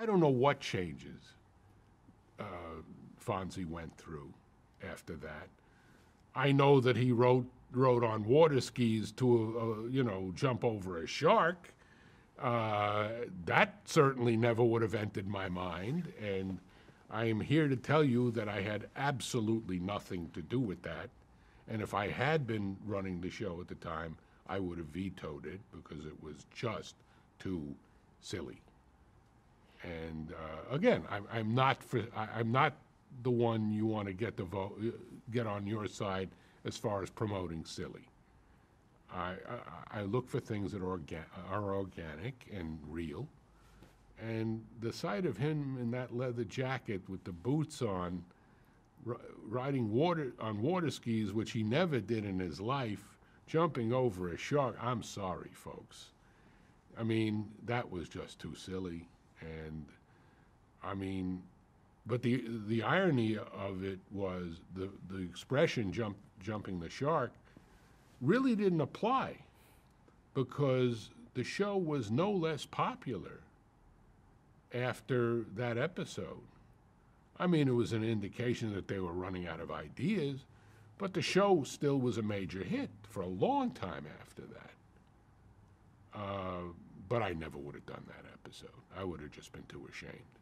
I don't know what changes Fonzie went through after that. I know that he rode on water skis to, you know, jump over a shark. That certainly never would have entered my mind, and I am here to tell you that I had absolutely nothing to do with that. And if I had been running the show at the time, I would have vetoed it because it was just too silly. And again, I'm not the one you want to get the vote, get on your side as far as promoting silly. I look for things that are organic and real. And the sight of him in that leather jacket with the boots on, riding on water skis, which he never did in his life, jumping over a shark, I'm sorry, folks. I mean, that was just too silly. And I mean, but the irony of it was the expression jumping the shark really didn't apply, because the show was no less popular after that episode. I mean, it was an indication that they were running out of ideas, but the show still was a major hit for a long time after that. But I never would have done that episode. I would have just been too ashamed.